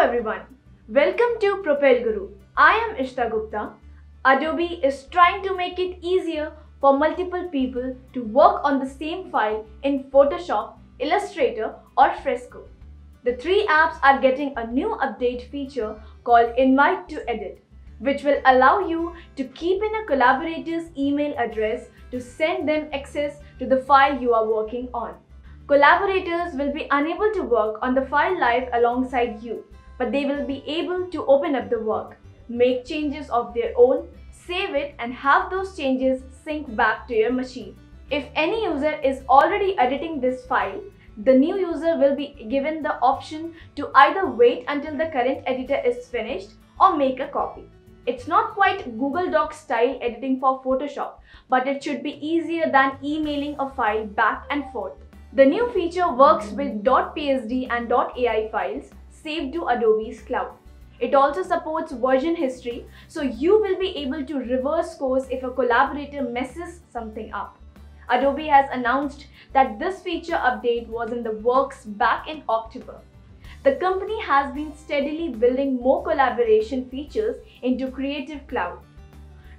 Hello everyone, welcome to Propel Guru. I am Ishta Gupta. Adobe is trying to make it easier for multiple people to work on the same file in Photoshop, Illustrator or Fresco. The three apps are getting a new update feature called Invite to Edit, which will allow you to keep in a collaborator's email address to send them access to the file you are working on. Collaborators will be unable to work on the file live alongside you, but they will be able to open up the work, make changes of their own, save it and have those changes sync back to your machine. If any user is already editing this file, the new user will be given the option to either wait until the current editor is finished or make a copy. It's not quite Google Docs style editing for Photoshop, but it should be easier than emailing a file back and forth. The new feature works with .PSD and .AI files saved to Adobe's cloud. It also supports version history, so you will be able to reverse course if a collaborator messes something up. Adobe has announced that this feature update was in the works back in October. The company has been steadily building more collaboration features into Creative Cloud.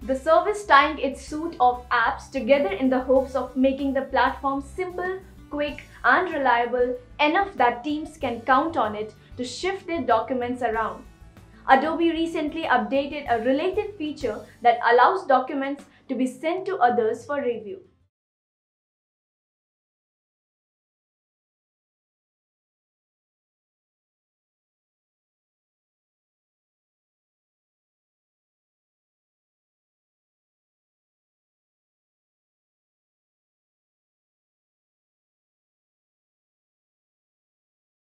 The service timed its suite of apps together in the hopes of making the platform simple, quick and reliable enough that teams can count on it to shift their documents around. Adobe recently updated a related feature that allows documents to be sent to others for review.